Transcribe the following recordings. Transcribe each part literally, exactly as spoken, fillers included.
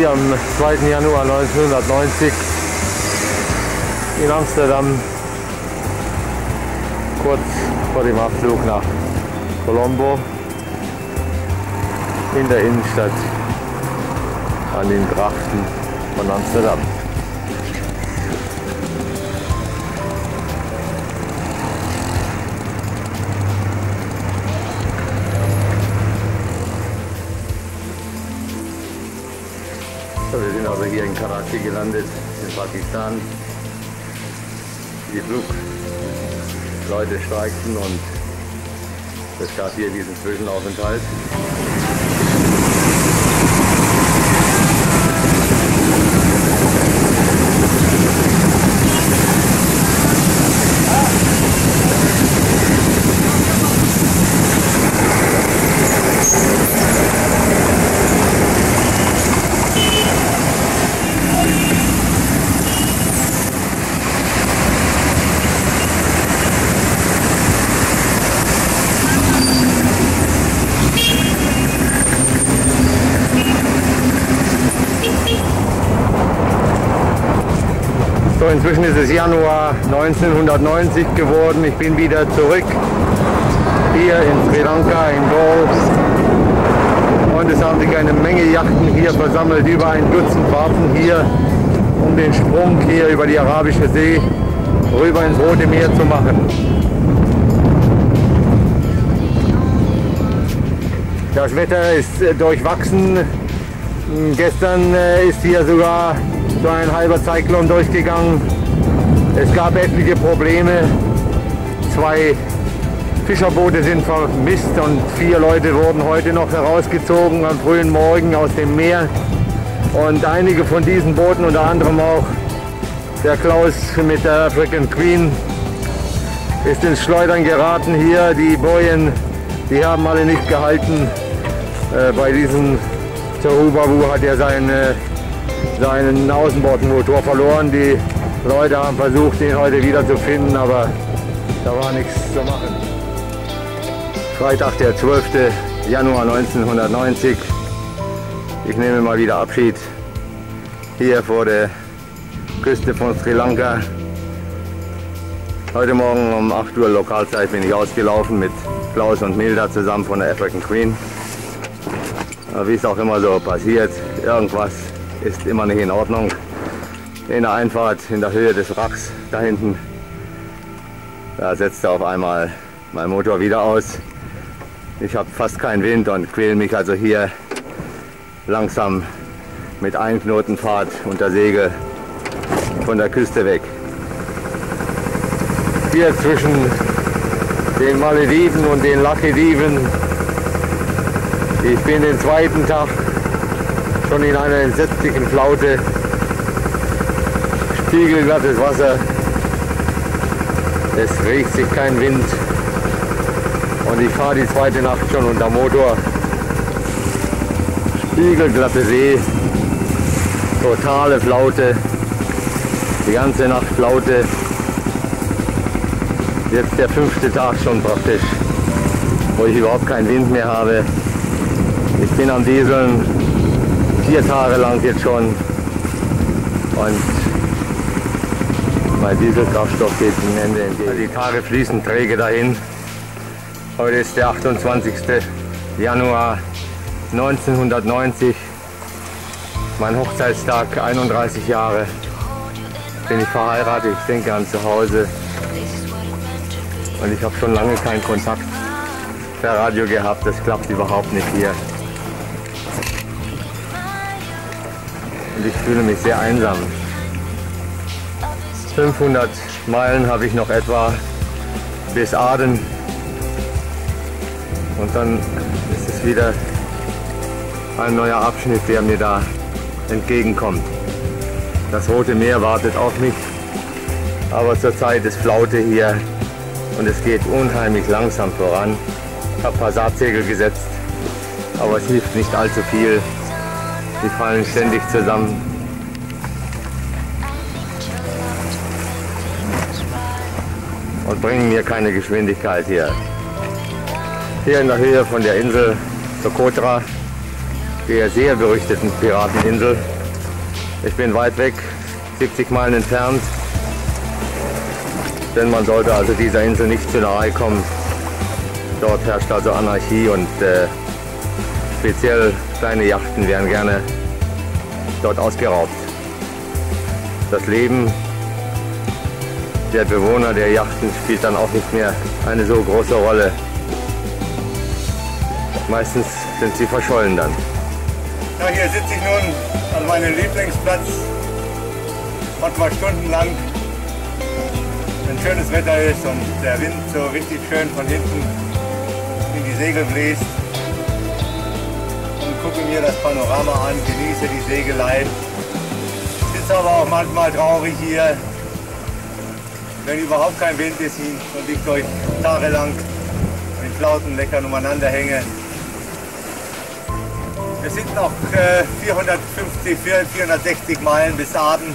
hier am zweiten Januar neunzehnhundertneunzig in Amsterdam, kurz vor dem Abflug nach Colombo, in der Innenstadt an den Grachten von Amsterdam. Wir sind also hier in Karachi gelandet, in Pakistan. Die Flugleute streikten und es gab hier diesen Zwischenaufenthalt. Inzwischen ist es Januar neunzehnhundertneunzig geworden. Ich bin wieder zurück hier in Sri Lanka, in Golf. Und es haben sich eine Menge Yachten hier versammelt, über ein Dutzend warten hier, um den Sprung hier über die Arabische See rüber ins Rote Meer zu machen. Das Wetter ist durchwachsen. Gestern ist hier sogar so ein halber Zyklon durchgegangen. Es gab etliche Probleme. Zwei Fischerboote sind vermisst und vier Leute wurden heute noch herausgezogen am frühen Morgen aus dem Meer. Und einige von diesen Booten, unter anderem auch der Klaus mit der African Queen, ist ins Schleudern geraten hier. Die Bojen, die haben alle nicht gehalten. Äh, bei diesem Zerubabu hat er seine seinen Außenbordmotor verloren. Die Leute haben versucht, ihn heute wieder zu finden, aber da war nichts zu machen. Freitag, der zwölfte Januar neunzehnhundertneunzig. Ich nehme mal wieder Abschied hier vor der Küste von Sri Lanka. Heute Morgen um acht Uhr Lokalzeit bin ich ausgelaufen mit Klaus und Milda zusammen von der African Queen. Wie es auch immer so passiert, irgendwas ist immer nicht in Ordnung. In der Einfahrt, in der Höhe des Wracks, da hinten, da setzte auf einmal mein Motor wieder aus. Ich habe fast keinen Wind und quäle mich also hier langsam mit Einknotenfahrt unter Segel von der Küste weg. Hier zwischen den Malediven und den Lakediven. Ich bin den zweiten Tag schon in einer entsetzlichen Flaute, spiegelglattes Wasser, es regt sich kein Wind und ich fahre die zweite Nacht schon unter Motor. Spiegelglatte See, totale Flaute, die ganze Nacht Flaute, jetzt der fünfte Tag schon praktisch, wo ich überhaupt keinen Wind mehr habe. Ich bin am Dieseln. Vier Tage lang jetzt schon und mein Dieselkraftstoff geht dem Ende entgegen. Die Tage fließen träge dahin. Heute ist der achtundzwanzigste Januar neunzehnhundertneunzig. Mein Hochzeitstag, einunddreißig Jahre. Bin ich verheiratet, ich denke an zu Hause. Und ich habe schon lange keinen Kontakt per Radio gehabt. Das klappt überhaupt nicht hier. Und ich fühle mich sehr einsam. fünfhundert Meilen habe ich noch etwa bis Aden. Und dann ist es wieder ein neuer Abschnitt, der mir da entgegenkommt. Das Rote Meer wartet auf mich. Aber zurzeit ist Flaute hier und es geht unheimlich langsam voran. Ich habe Passatsegel gesetzt, aber es hilft nicht allzu viel. Die fallen ständig zusammen. Und bringen mir keine Geschwindigkeit hier. Hier in der Höhe von der Insel Sokotra, der sehr berüchtigten Pirateninsel. Ich bin weit weg, siebzig Meilen entfernt, denn man sollte also dieser Insel nicht zu nahe kommen. Dort herrscht also Anarchie und äh, speziell kleine Yachten werden gerne dort ausgeraubt. Das Leben der Bewohner der Yachten spielt dann auch nicht mehr eine so große Rolle. Meistens sind sie verschollen dann. Ja, hier sitze ich nun an meinem Lieblingsplatz, manchmal stundenlang, wenn schönes Wetter ist und der Wind so richtig schön von hinten in die Segel bläst, und gucke mir das Panorama an, genieße die Segelei. Sitze aber auch manchmal traurig hier, wenn überhaupt kein Wind ist und ich durch tagelang mit Flauten leckern umeinander hänge. Es sind noch äh, vierhundertfünfzig, vierhundertsechzig Meilen bis Aden.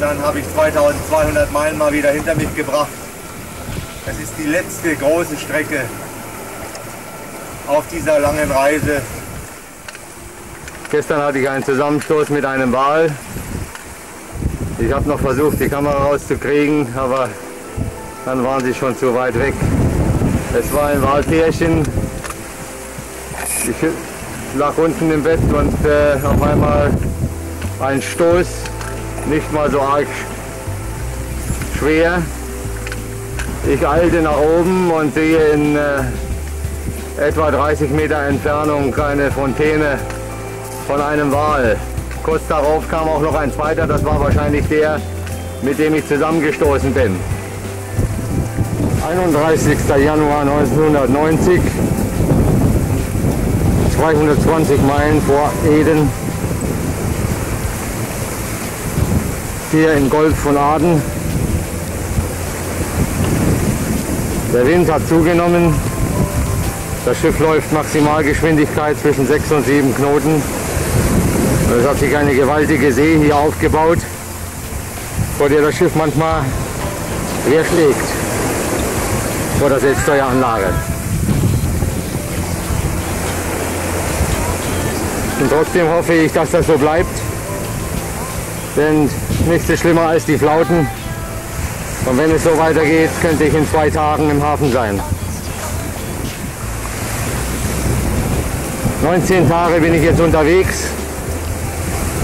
Dann habe ich zweitausendzweihundert Meilen mal wieder hinter mich gebracht. Das ist die letzte große Strecke auf dieser langen Reise. Gestern hatte ich einen Zusammenstoß mit einem Wal. Ich habe noch versucht, die Kamera rauszukriegen, aber dann waren sie schon zu weit weg. Es war ein Walpärchen. Ich lag unten im Bett und äh, auf einmal ein Stoß, nicht mal so arg schwer. Ich eilte nach oben und sehe in äh, etwa dreißig Meter Entfernung eine Fontäne von einem Wal. Kurz darauf kam auch noch ein zweiter, das war wahrscheinlich der, mit dem ich zusammengestoßen bin. einunddreißigster Januar neunzehnhundertneunzig. zweihundertzwanzig Meilen vor Aden, hier im Golf von Aden. Der Wind hat zugenommen, das Schiff läuft Maximalgeschwindigkeit zwischen sechs und sieben Knoten. Es hat sich eine gewaltige See hier aufgebaut, vor der das Schiff manchmal querschlägt, vor der Selbststeueranlage. Und trotzdem hoffe ich, dass das so bleibt, denn nichts ist schlimmer als die Flauten. Und wenn es so weitergeht, könnte ich in zwei Tagen im Hafen sein. neunzehn Tage bin ich jetzt unterwegs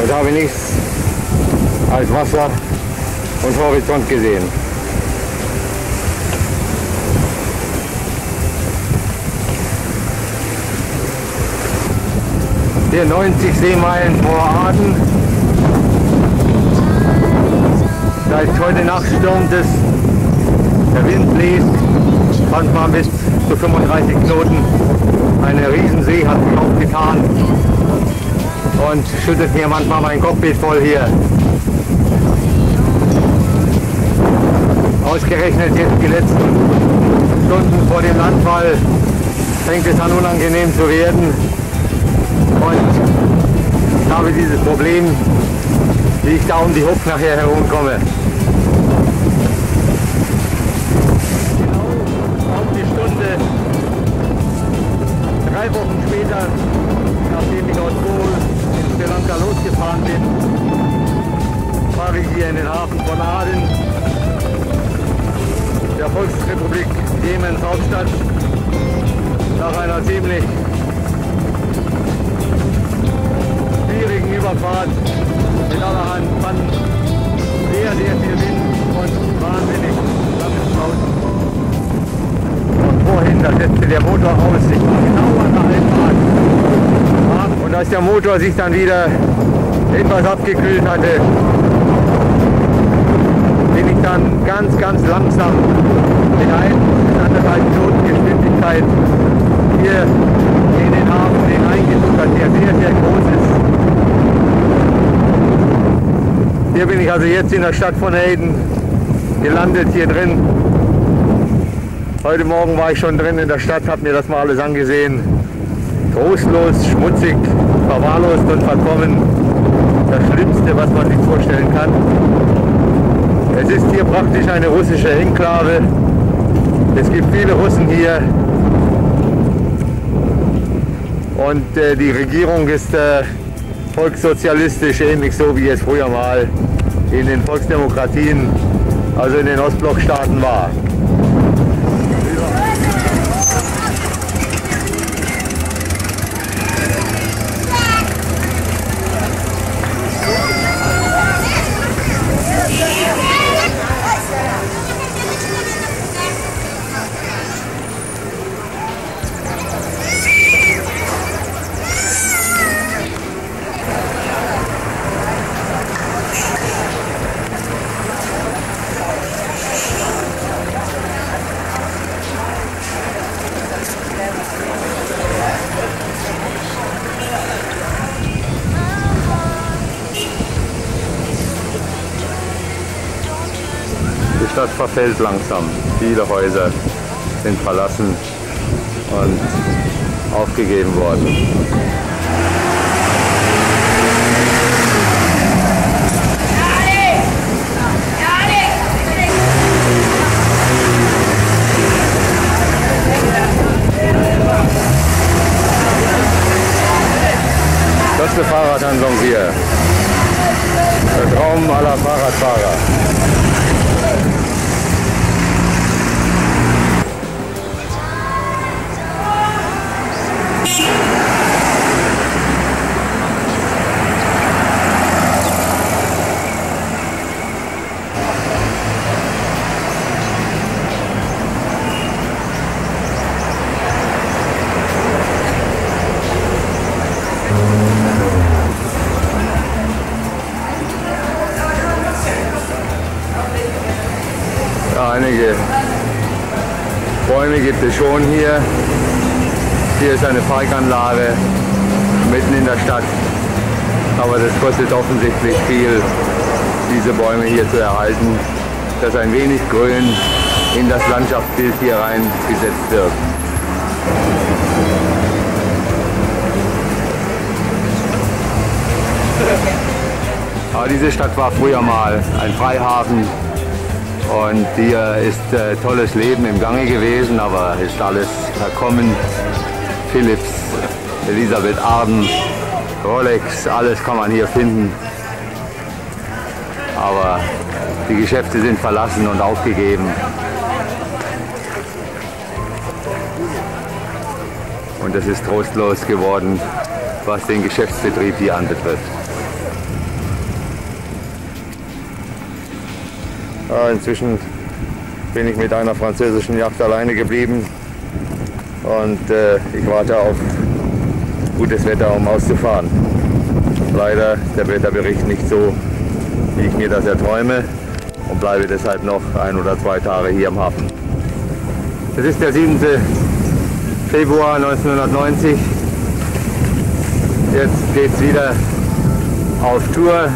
und habe nichts als Wasser und Horizont gesehen. Hier neunzig Seemeilen vor Aden. Seit heute Nacht stürmt es, der Wind bläst, manchmal bis zu fünfunddreißig Knoten. Eine Riesensee hat sich aufgetan und schüttet mir manchmal mein Cockpit voll hier. Ausgerechnet jetzt die letzten Stunden vor dem Landfall fängt es an, unangenehm zu werden. Und ich habe dieses Problem, wie ich da um die Hub nachher herumkomme. Genau um die Stunde, drei Wochen später, nachdem ich aus Seoul in Sri Lanka losgefahren bin, fahre ich hier in den Hafen von Aden, der Volksrepublik Jemens Hauptstadt, nach einer ziemlich schwierigen Überfahrt mit allerhand Pfannen, sehr, sehr viel Wind und wahnsinnig lange Flauten. Und vorhin, da setzte der Motor aus, ich war genau an der Einfahrt. Und als der Motor sich dann wieder etwas abgekühlt hatte, bin ich dann ganz, ganz langsam mit ein- bis anderthalb Knoten Geschwindigkeit hier in den Hafen hineingesucht, der sehr, sehr groß ist. Hier bin ich also jetzt in der Stadt von Aden gelandet, hier drin. Heute Morgen war ich schon drin in der Stadt, habe mir das mal alles angesehen. Trostlos, schmutzig, verwahrlost und verkommen. Das Schlimmste, was man sich vorstellen kann. Es ist hier praktisch eine russische Enklave. Es gibt viele Russen hier. Und äh, die Regierung ist äh, volkssozialistisch, ähnlich so wie es früher mal in den Volksdemokratien, also in den Ostblockstaaten war. Das verfällt langsam. Viele Häuser sind verlassen und aufgegeben worden. Das ist eine Fahrradhandlung hier. Der Traum aller Fahrradfahrer. Einige Bäume gibt es schon hier. Hier ist eine Parkanlage mitten in der Stadt. Aber das kostet offensichtlich viel, diese Bäume hier zu erhalten, dass ein wenig Grün in das Landschaftsbild hier reingesetzt wird. Aber diese Stadt war früher mal ein Freihafen. Und hier ist äh, tolles Leben im Gange gewesen, aber ist alles verkommen. Philips, Elisabeth Arden, Rolex, alles kann man hier finden. Aber die Geschäfte sind verlassen und aufgegeben. Und es ist trostlos geworden, was den Geschäftsbetrieb hier anbetrifft. Inzwischen bin ich mit einer französischen Yacht alleine geblieben und äh, ich warte auf gutes Wetter, um auszufahren. Leider der Wetterbericht nicht so, wie ich mir das erträume, und bleibe deshalb noch ein oder zwei Tage hier am Hafen. Es ist der siebte Februar neunzehnhundertneunzig. Jetzt geht es wieder auf Tour.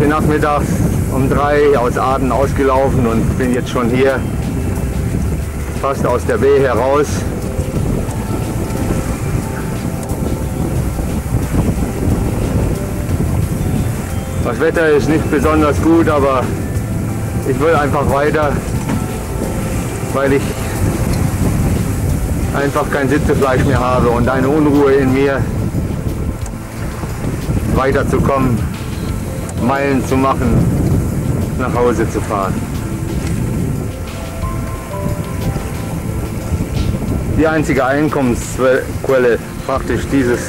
Den Nachmittag um drei aus Aden ausgelaufen und bin jetzt schon hier, fast aus der B heraus. Das Wetter ist nicht besonders gut, aber ich will einfach weiter, weil ich einfach kein Sitzefleisch mehr habe und eine Unruhe in mir, weiterzukommen, Meilen zu machen, nach Hause zu fahren. Die einzige Einkommensquelle praktisch dieses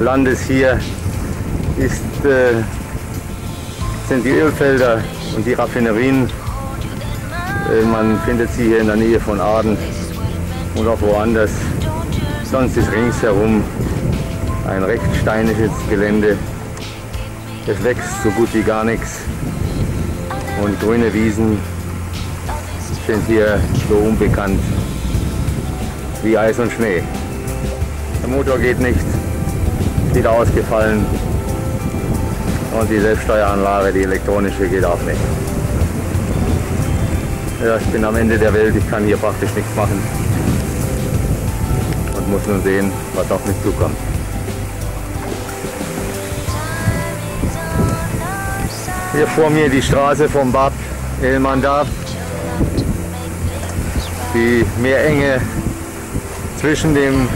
Landes hier ist, äh, sind die Ölfelder und die Raffinerien. Äh, man findet sie hier in der Nähe von Aden und auch woanders. Sonst ist ringsherum ein recht steiniges Gelände. Es wächst so gut wie gar nichts. Und grüne Wiesen sind hier so unbekannt wie Eis und Schnee. Der Motor geht nicht, wieder ausgefallen. Und die Selbststeueranlage, die elektronische, geht auch nicht. Ja, ich bin am Ende der Welt, ich kann hier praktisch nichts machen. Und muss nun sehen, was auf mich zukommt. Hier vor mir die Straße von Bab el-Mandab, die Meerenge zwischen dem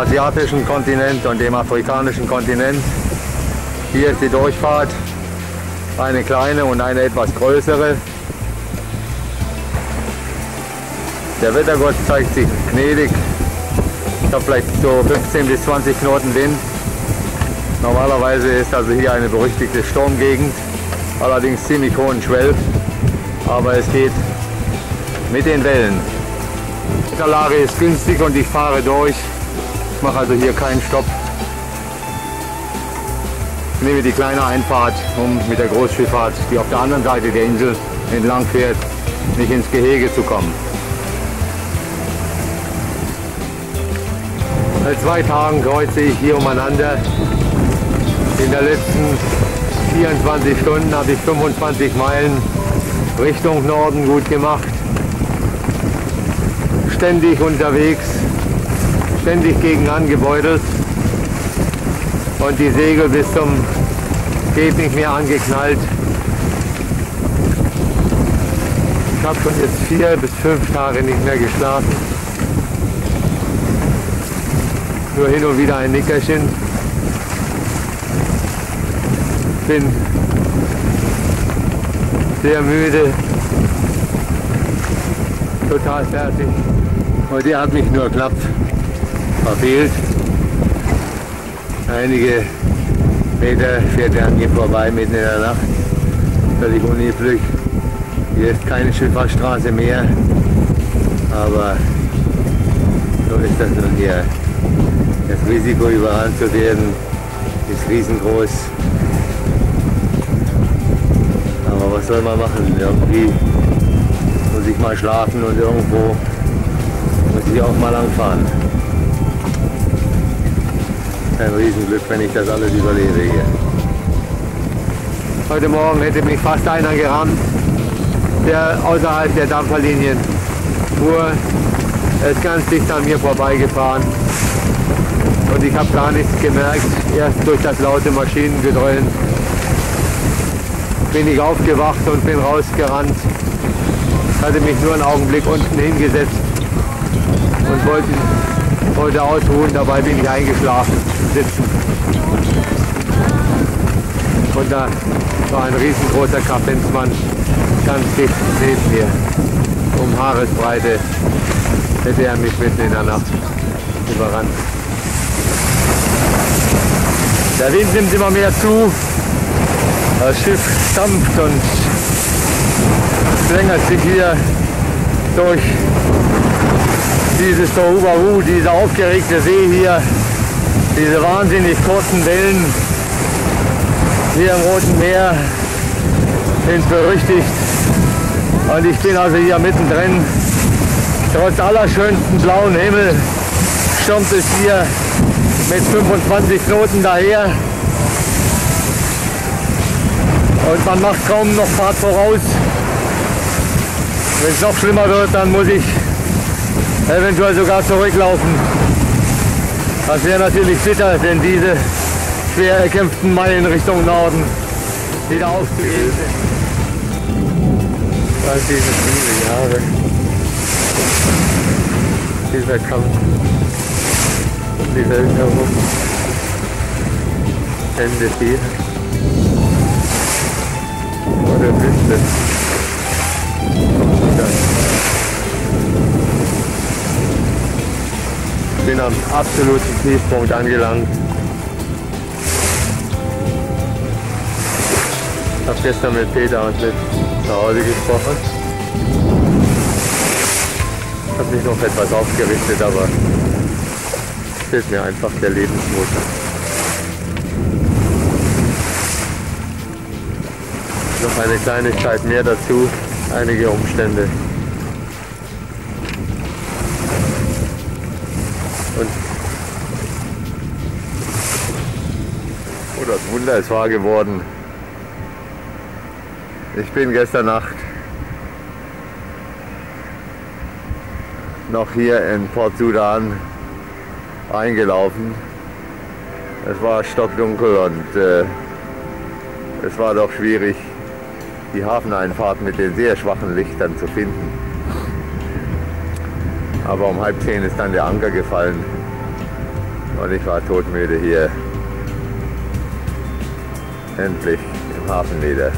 asiatischen Kontinent und dem afrikanischen Kontinent. Hier ist die Durchfahrt, eine kleine und eine etwas größere. Der Wettergott zeigt sich gnädig. Ich habe vielleicht so fünfzehn bis zwanzig Knoten Wind. Normalerweise ist also hier eine berüchtigte Sturmgegend, allerdings ziemlich hohen Schwell, aber es geht mit den Wellen. Die Wetterlage ist günstig und ich fahre durch. Ich mache also hier keinen Stopp. Ich nehme die kleine Einfahrt, um mit der Großschifffahrt, die auf der anderen Seite der Insel entlang fährt, nicht ins Gehege zu kommen. Seit zwei Tagen kreuze ich hier umeinander. In den letzten vierundzwanzig Stunden habe ich fünfundzwanzig Meilen Richtung Norden gut gemacht. Ständig unterwegs, ständig gegen angebeutelt und die Segel bis zum geht nicht mehr angeknallt. Ich habe schon jetzt vier bis fünf Tage nicht mehr geschlafen. Nur hin und wieder ein Nickerchen. Bin sehr müde, total fertig. Und der hat mich nur knapp verfehlt. Einige Meter fährt er an mir vorbei mitten in der Nacht. Völlig unüblich. Hier ist keine Schifffahrtsstraße mehr. Aber so ist das nun hier. Das Risiko, überrannt zu werden, ist riesengroß. Aber was soll man machen? Irgendwie muss ich mal schlafen und irgendwo muss ich auch mal langfahren. Ein Riesenglück, wenn ich das alles überlebe hier. Heute Morgen hätte mich fast einer gerammt, der außerhalb der Dampferlinien fuhr. Er ist ganz dicht an mir vorbeigefahren und ich habe gar nichts gemerkt. Erst durch das laute Maschinengedröhnen bin ich aufgewacht und bin rausgerannt. Ich hatte mich nur einen Augenblick unten hingesetzt und wollte, wollte ausruhen, dabei bin ich eingeschlafen, sitzen. Und da war ein riesengroßer Kapinsmann ganz dicht neben mir. Um Haaresbreite hätte er mich mitten in der Nacht überrannt. Der Wind nimmt immer mehr zu, das Schiff stampft und schlängelt sich hier durch dieses Zerubabu, diese aufgeregte See hier, diese wahnsinnig kurzen Wellen hier im Roten Meer sind berüchtigt. Und ich bin also hier mittendrin. Trotz allerschönsten blauen Himmel stürmt es hier mit fünfundzwanzig Knoten daher. Und man macht kaum noch Fahrt voraus. Wenn es noch schlimmer wird, dann muss ich eventuell sogar zurücklaufen. Das wäre natürlich bitter, denn diese schwer erkämpften Meilen Richtung Norden wieder aufzugeben sind. Das sind viele Jahre. Dieser Kampf um die Welt herum endet hier. Oder Wüste. Ich bin am absoluten Tiefpunkt angelangt. Ich habe gestern mit Peter und mit zu Hause gesprochen. Ich habe mich noch etwas aufgerichtet, aber es fehlt mir einfach der Lebensmut. Noch eine Kleinigkeit mehr dazu, einige Umstände. Oh, das Wunder ist wahr geworden. Ich bin gestern Nacht noch hier in Port Sudan eingelaufen. Es war stockdunkel und äh, es war doch schwierig, die Hafeneinfahrt mit den sehr schwachen Lichtern zu finden. Aber um halb zehn ist dann der Anker gefallen. Und ich war todmüde hier. Endlich im Hafen wieder.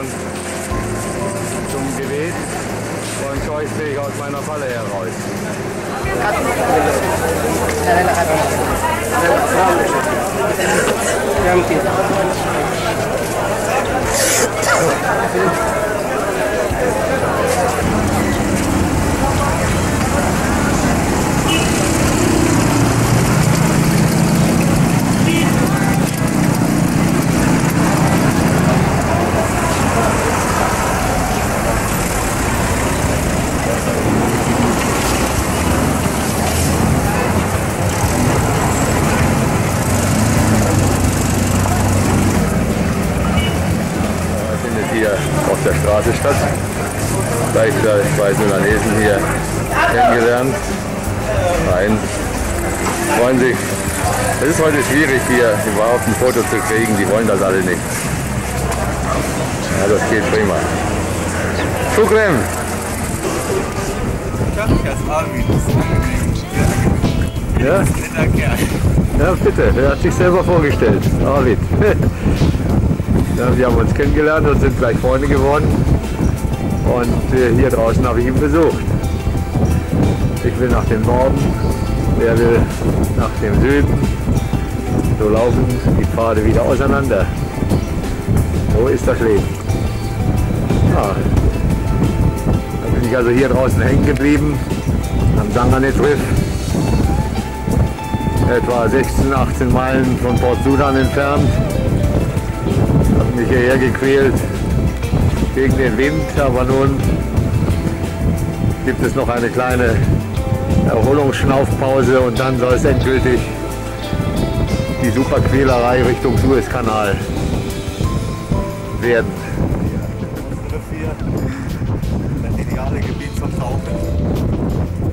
Zum Gebet und so stehe ich aus meiner Falle heraus. Der Straße statt. Da ich da zwei Sudanesen hier kennengelernt. Nein, freuen sich. Es ist heute schwierig hier überhaupt ein Foto zu kriegen, die wollen das alle nicht. Ja, das geht prima. Schukrem! Ja? Ja, bitte, er hat sich selber vorgestellt. Arvid. Wir haben uns kennengelernt und sind gleich Freunde geworden. Und hier draußen habe ich ihn besucht. Ich will nach dem Norden, er will nach dem Süden. So laufen die Pfade wieder auseinander. So ist das Leben. Ja. Da bin ich also hier draußen hängen geblieben, am Sangane-Riff. Etwa sechzehn, achtzehn Meilen von Port Sudan entfernt. Mich hierher gequält gegen den Wind, aber nun gibt es noch eine kleine Erholungsschnaufpause und dann soll es endgültig die Superquälerei Richtung Suezkanal werden. Hier, das ideale Gebiet zum Tauchen.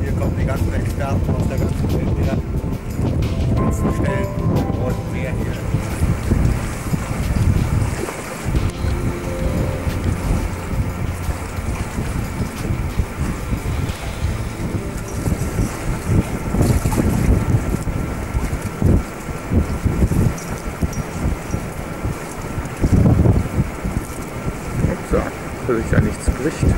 Hier kommen die ganzen Experten aus der ganzen Welt her, die ganzen Stellen und mehr hier. Dass ich da nichts bricht.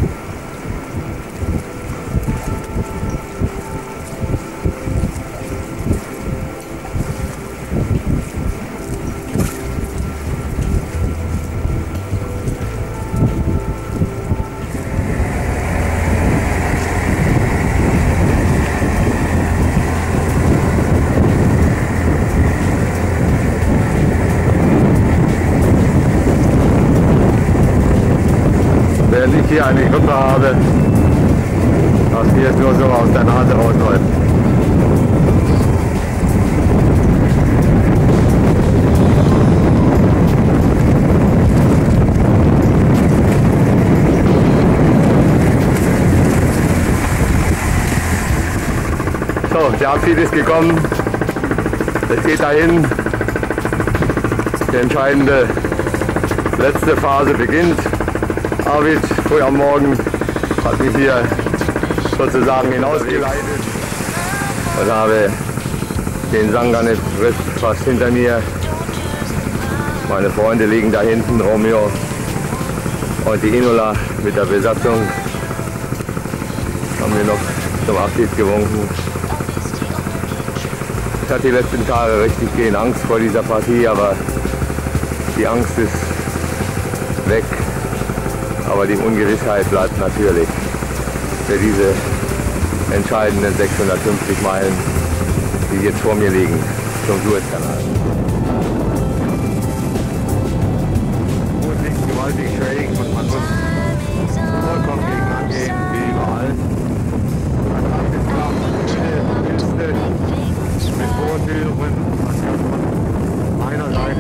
Hier eine Grippe habe, dass hier nur so aus der Nase rausläuft. So, der Abschied ist gekommen. Es geht dahin. Die entscheidende letzte Phase beginnt. Arvid, früh am Morgen, hat mich hier sozusagen hinausgeleitet und habe den Sangane-Riff fast hinter mir. Meine Freunde liegen da hinten, Romeo und die Inola mit der Besatzung. Haben wir noch zum Abschied gewunken. Ich hatte die letzten Tage richtig gehen Angst vor dieser Partie, aber die Angst ist weg. Aber die Ungewissheit bleibt natürlich für diese entscheidenden sechshundertfünfzig Meilen, die jetzt vor mir liegen, zum Suezkanal. Gut, nicht gewaltig schräg und man muss vollkommen gegen angehen, wie überall. Man hat mit Klappen, mit Hilfe, mit Vorführungen, einerseits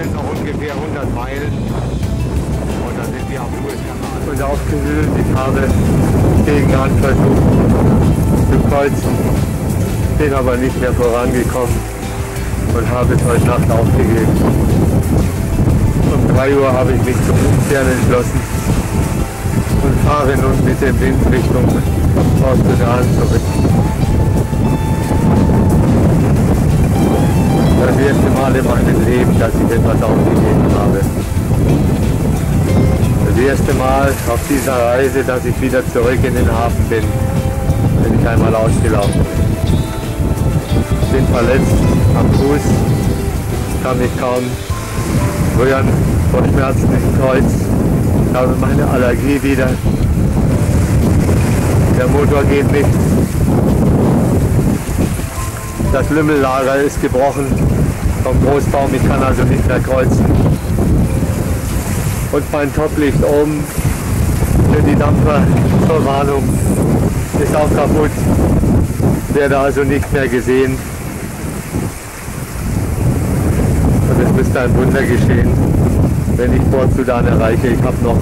hier ist noch ungefähr hundert Meilen und dann sind wir am Louis-Kanal. Und aufgewühlt, ich habe gegen Hand versucht zu kreuzen, bin aber nicht mehr vorangekommen und habe es heute Nacht aufgegeben. Um drei Uhr habe ich mich zum Umkehren entschlossen und fahre nun mit dem Wind Richtung Port Sudan zurück. Das erste Mal in meinem Leben, dass ich etwas aufgegeben habe. Das erste Mal auf dieser Reise, dass ich wieder zurück in den Hafen bin, wenn ich einmal ausgelaufen bin. Bin verletzt am Fuß, kann mich kaum rühren, vor Schmerzen im Kreuz. Ich habe meine Allergie wieder. Der Motor geht nicht. Das Lümmellager ist gebrochen vom Großbaum, ich kann also nicht mehr kreuzen. Und mein Toplicht oben für die Dampfer zur Warnung ist auch kaputt. Werde also nicht mehr gesehen. Und es müsste ein Wunder geschehen, wenn ich Port Sudan erreiche. Ich habe noch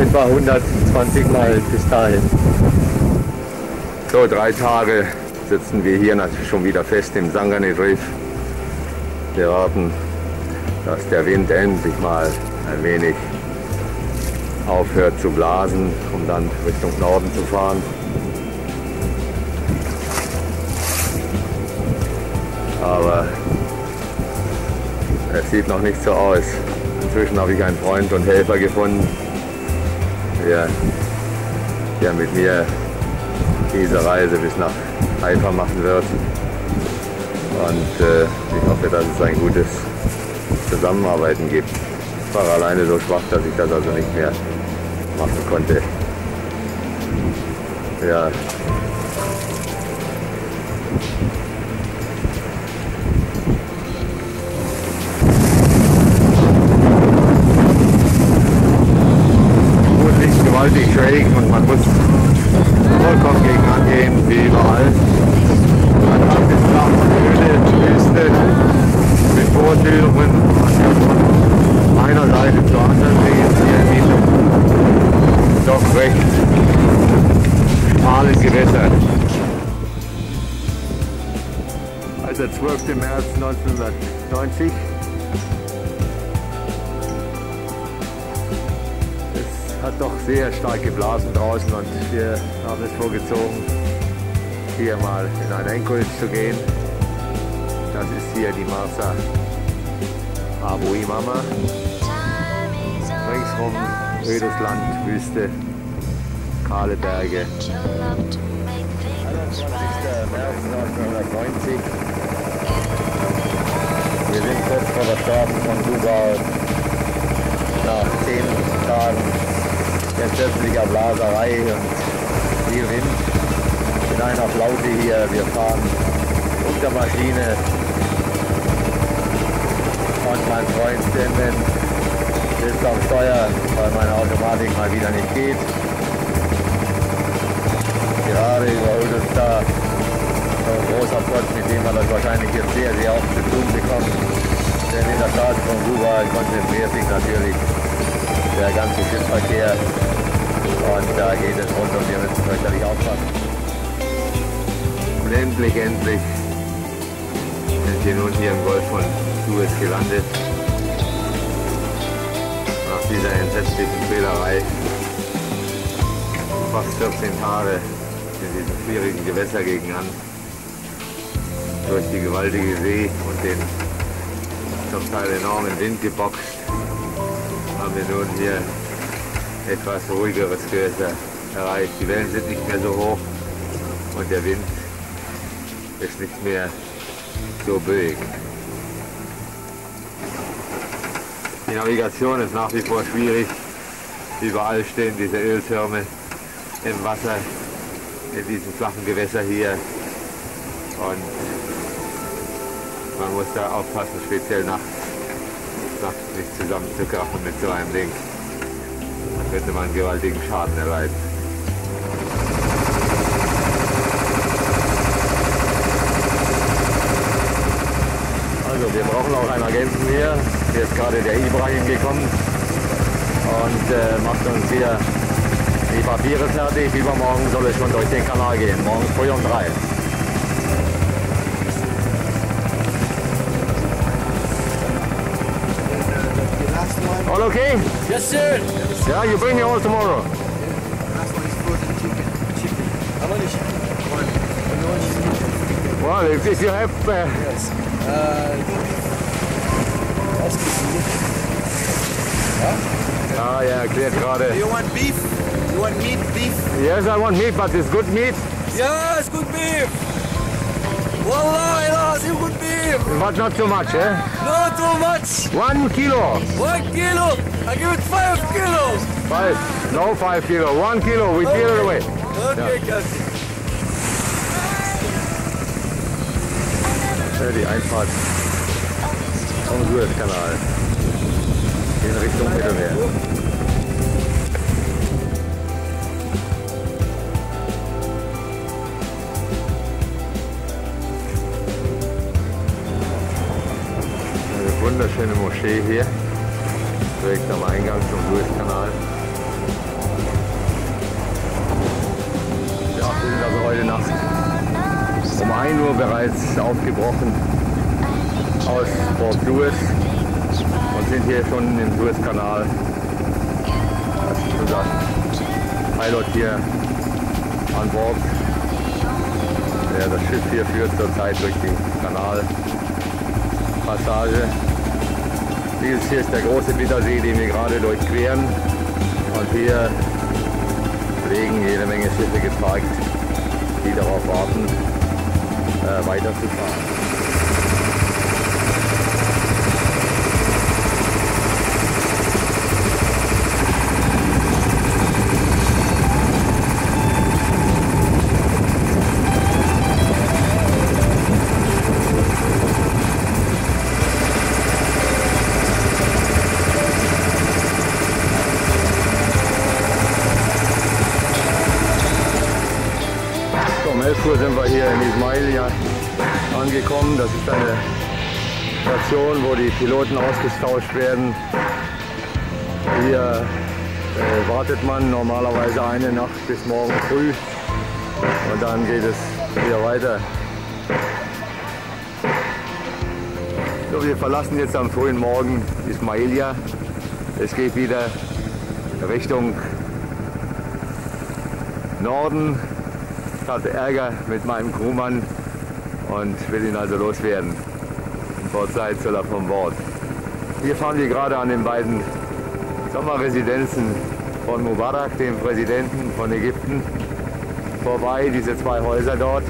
etwa hundertzwanzig Meilen bis dahin. So, drei Tage sitzen wir hier natürlich schon wieder fest im Sangane-Riff. Wir warten, dass der Wind endlich mal ein wenig aufhört zu blasen, um dann Richtung Norden zu fahren. Aber es sieht noch nicht so aus. Inzwischen habe ich einen Freund und Helfer gefunden, der, der mit mir diese Reise bis nach Haifa machen wird. Und äh, ich hoffe, dass es ein gutes Zusammenarbeiten gibt. Ich war alleine so schwach, dass ich das also nicht mehr machen konnte. Ja. Gut, nicht gewaltig schräg und man muss vollkommen gegen angehen, wie überall. Man hat bis nach Höhle, Wüste, mit Bohrtürmen, man kann von einer Seite zur anderen sehen, hier in diesem doch recht schmalen Gewässer. Also zwölfter März neunzehnhundertneunzig hat doch sehr stark geblasen draußen und wir haben es vorgezogen, hier mal in ein Anchorage zu gehen. Das ist hier die Marsa Abuimama. Ringsrum ödes Land, Wüste, kahle Berge. einundzwanzigster März neunzehnhundertneunzig. Wir sind kurz vor der Straße von Dubai. Nach zehn Tagen entsetzlicher Blaserei und viel Wind. In einer Flaute hier, wir fahren unter Maschine und mein Freund Aden sitzt am Steuer, weil meine Automatik mal wieder nicht geht. Gerade überholt uns da ein großer Pott, mit dem man das wahrscheinlich jetzt sehr, sehr oft zu tun bekommt. Denn in der Straße von Cuba konzentriert sich natürlich der ganze Schiffsverkehr. Und da geht es rund und wir müssen fürchterlich aufpassen. Und endlich, endlich sind wir nun hier im Golf von Suez gelandet. Nach dieser entsetzlichen Quälerei. Fast vierzehn Tage in diesem schwierigen Gewässer gegen an. Durch die gewaltige See und den zum Teil enormen Wind geboxt. Haben wir nun hier etwas ruhigeres Gewässer erreicht. Die Wellen sind nicht mehr so hoch und der Wind ist nicht mehr so böig. Die Navigation ist nach wie vor schwierig. Überall stehen diese Öltürme im Wasser, in diesem flachen Gewässer hier. Und man muss da aufpassen, speziell nachts. Nachts nicht zusammenzukrachen mit so einem Ding. Dann könnte man gewaltigen Schaden erleiden. Also wir brauchen auch einen Agenten hier. Hier ist gerade der Ibrahim gekommen und äh, macht uns hier die Papiere fertig. Übermorgen soll es schon durch den Kanal gehen, morgen früh um drei. All okay? Yes, sir. Yeah, you bring me all tomorrow. Well, if, if you have... Uh... Yes. Uh, ah, yeah, clear gerade. You want beef? You want meat, beef? Yes, I want meat, but it's good meat. Yes, good beef. Wallahi, lazim, good beef. But not too much, eh? Not too much. One kilo. One kilo. I give it five kilos. Five. No, five kilo. One kilo. We okay. Deal it away. Okay, yeah. Captain. Die Einfahrt vom Suezkanal in Richtung Mittelmeer. Eine wunderschöne Moschee hier, direkt am Eingang zum Suezkanal. Ja, wir sind also heute Nacht um ein Uhr bereits aufgebrochen aus Port Suez und sind hier schon im Suezkanal. Das ist unser Pilot hier an Bord, der das Schiff hier führt zurzeit durch die Kanalpassage. Dieses hier ist der große Bittersee, den wir gerade durchqueren, und hier liegen jede Menge Schiffe geparkt, die darauf warten, weiterzufahren. Um elf Uhr sind wir hier in Ismailia angekommen. Das ist eine Station, wo die Piloten ausgetauscht werden. Hier äh, wartet man normalerweise eine Nacht bis morgen früh und dann geht es wieder weiter. So, wir verlassen jetzt am frühen Morgen Ismailia. Es geht wieder Richtung Norden. Ich hatte Ärger mit meinem Crewmann und will ihn also loswerden. Vorzeit soll er vom Bord. Hier fahren wir gerade an den beiden Sommerresidenzen von Mubarak, dem Präsidenten von Ägypten, vorbei, diese zwei Häuser dort.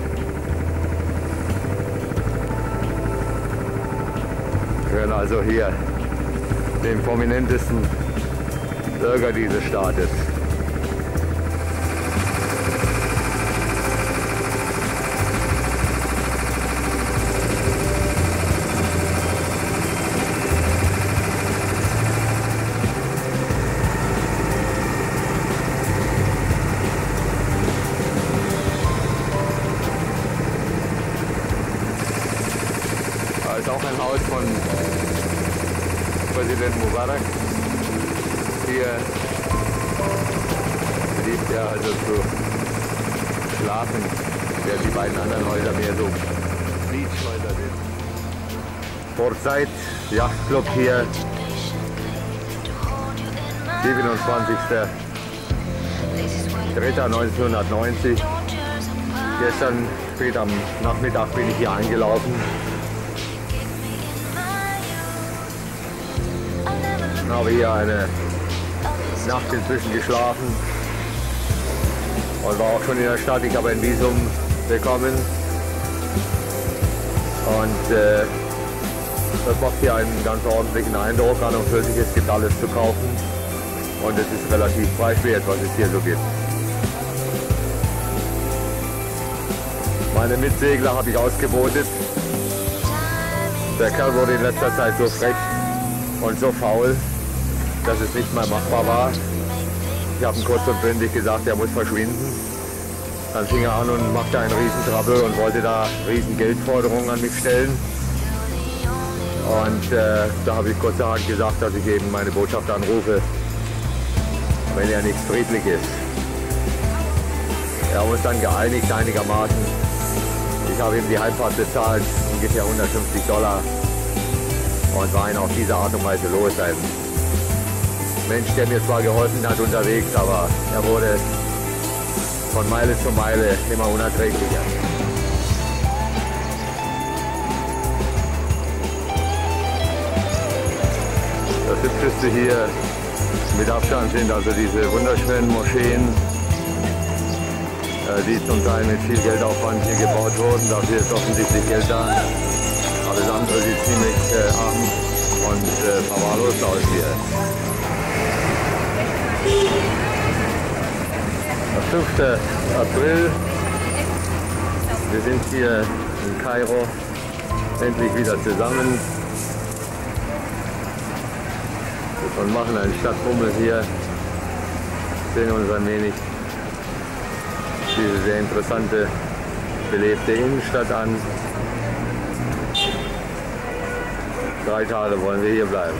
Wir hören also hier den prominentesten Bürger dieses Staates. Mubarak. Hier liegt er also zu schlafen, während die beiden anderen Häuser mehr so Beachhäuser sind. Vorzeit, Yachtclub hier, siebenundzwanzigster dritter neunzehnhundertneunzig. Gestern spät am Nachmittag bin ich hier eingelaufen. Ich habe hier eine Nacht inzwischen geschlafen und war auch schon in der Stadt. Ich habe ein Visum bekommen und äh, das macht hier einen ganz ordentlichen Eindruck an und für sich. Es gibt alles zu kaufen und es ist relativ preiswert, was es hier so gibt. Meine Mitsegler habe ich ausgebotet. Der Kerl wurde in letzter Zeit so frech und so faul, dass es nicht mal machbar war. Ich habe ihm kurz und bündig gesagt, er muss verschwinden. Dann fing er an und machte einen riesen Trabel und wollte da riesen Geldforderungen an mich stellen. Und äh, da habe ich kurzerhand gesagt, dass ich eben meine Botschaft anrufe, wenn ja nichts friedlich ist. Wir haben uns dann geeinigt einigermaßen. Ich habe ihm die Heimfahrt bezahlt, ungefähr hundertfünfzig Dollar. Und war ihn auf diese Art und Weise los. Ein Mensch, der mir zwar geholfen hat unterwegs, aber er wurde von Meile zu Meile immer unerträglicher. Das Hübscheste hier mit Abstand sind also diese wunderschönen Moscheen, die zum Teil mit viel Geldaufwand hier gebaut wurden. Dafür ist offensichtlich Geld da. Alles andere sieht ziemlich äh, arm und äh, verwahrlost aus hier. Der fünfte April. Wir sind hier in Kairo endlich wieder zusammen und machen einen Stadtbummel hier. Sehen uns ein wenig diese sehr interessante, belebte Innenstadt an. Drei Tage wollen wir hier bleiben.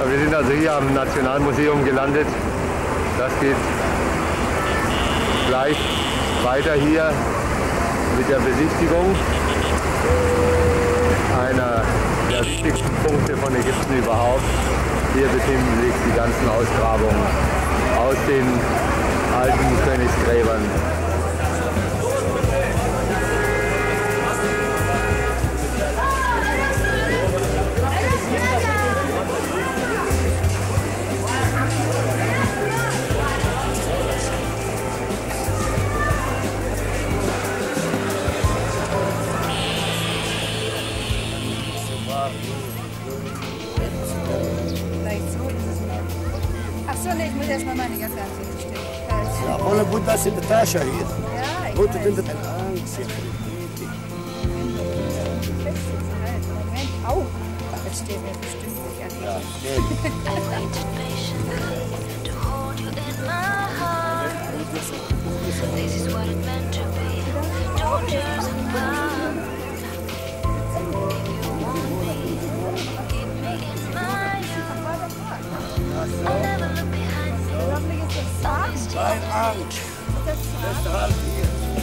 Ja, wir sind also hier am Nationalmuseum gelandet. Das geht gleich weiter hier mit der Besichtigung einer der wichtigsten Punkte von Ägypten überhaupt. Hier befinden sich die ganzen Ausgrabungen aus den alten Königsgräbern. ستة عشر هي كنت انت الان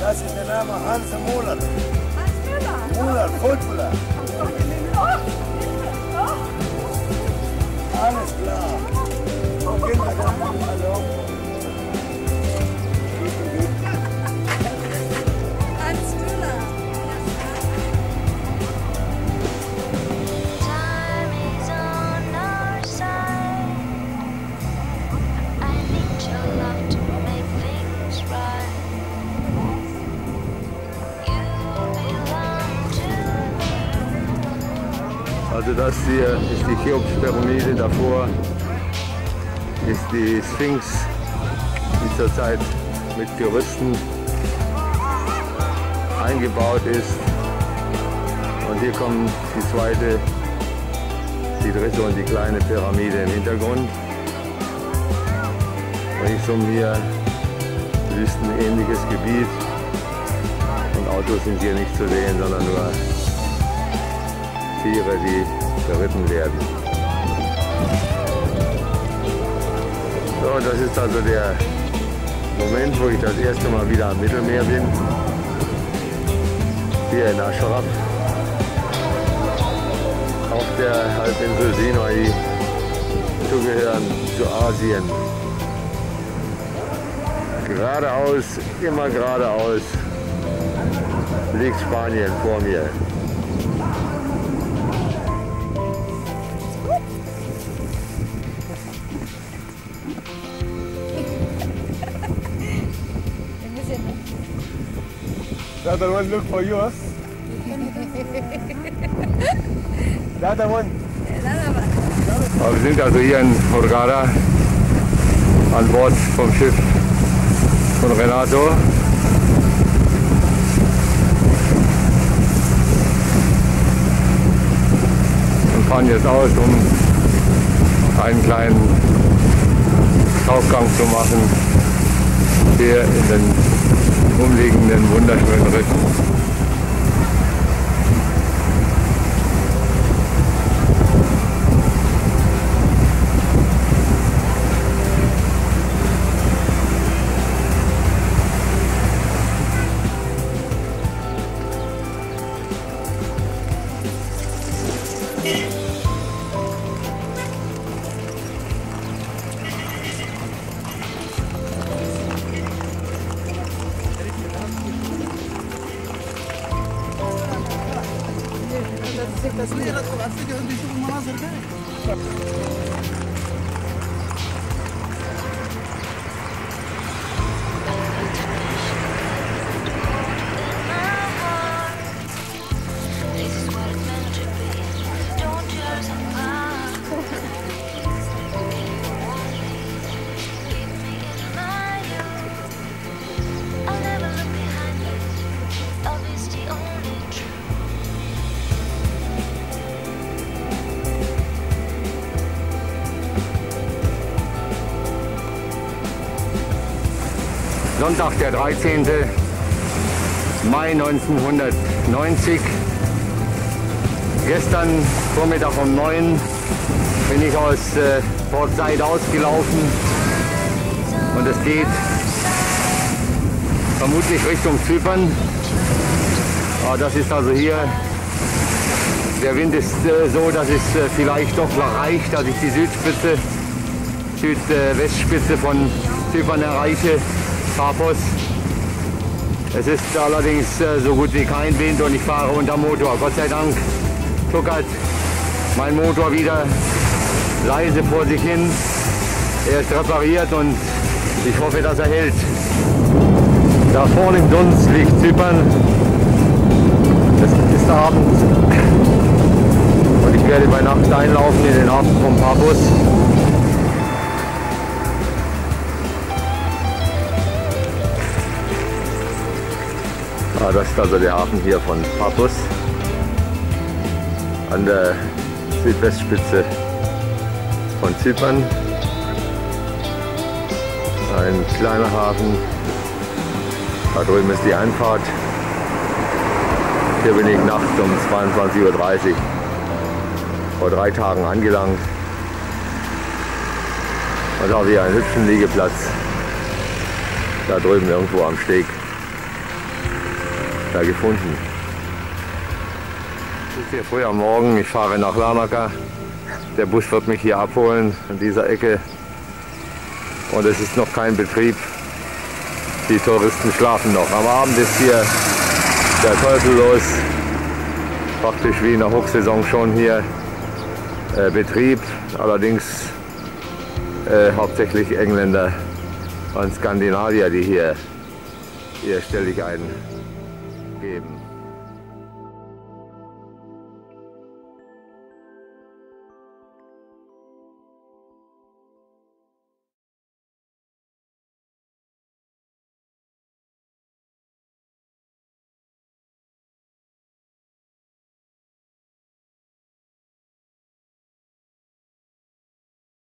Das ist der Name Hans Müller. Hans Müller? Müller, Footballer. Alles klar. Okay, hallo. Hans Müller. Also das hier ist die Cheops-Pyramide, davor ist die Sphinx, die zurzeit mit Gerüsten eingebaut ist. Und hier kommen die zweite, die dritte und die kleine Pyramide im Hintergrund. Ringsumher wüstenähnliches Gebiet und Autos sind hier nicht zu sehen, sondern nur Tiere, die geritten werden. So, das ist also der Moment, wo ich das erste Mal wieder am Mittelmeer bin. Hier in Aschorab. Auf der Halbinsel Sinai, zugehören zu Asien. Geradeaus, immer geradeaus, liegt Spanien vor mir. The other one look for you, huh? The other one. Wir sind also hier in Morgada an Bord vom Schiff von Renato. Und fahren jetzt aus, um einen kleinen Tauchgang zu machen hier in den umliegenden wunderschönen Rissen. Sonntag, der dreizehnten Mai neunzehnhundertneunzig. Gestern Vormittag um neun bin ich aus äh, Port Said ausgelaufen und es geht vermutlich Richtung Zypern. Aber das ist also hier, der Wind ist äh, so, dass es äh, vielleicht doch noch reicht, dass ich die Südspitze, Südwestspitze äh, von Zypern erreiche. Paphos. Es ist allerdings so gut wie kein Wind und ich fahre unter Motor. Gott sei Dank tuckert mein Motor wieder leise vor sich hin. Er ist repariert und ich hoffe, dass er hält. Da vorne im Dunst liegt Zypern. Das ist der Abend. Und ich werde bei Nacht einlaufen in den Hafen von Paphos. Das ist also der Hafen hier von Paphos an der Südwestspitze von Zypern. Ein kleiner Hafen. Da drüben ist die Einfahrt. Hier bin ich nachts um zweiundzwanzig Uhr dreißig vor drei Tagen angelangt. Und auch hier einen hübschen Liegeplatz. Da drüben irgendwo am Steg. Da gefunden. Es ist hier früh am Morgen, ich fahre nach Larnaca. Der Bus wird mich hier abholen, an dieser Ecke. Und es ist noch kein Betrieb. Die Touristen schlafen noch. Am Abend ist hier der Teufel los. Praktisch wie in der Hochsaison schon hier äh, Betrieb. Allerdings äh, hauptsächlich Engländer und Skandinavier, die hier, hier ständig ein.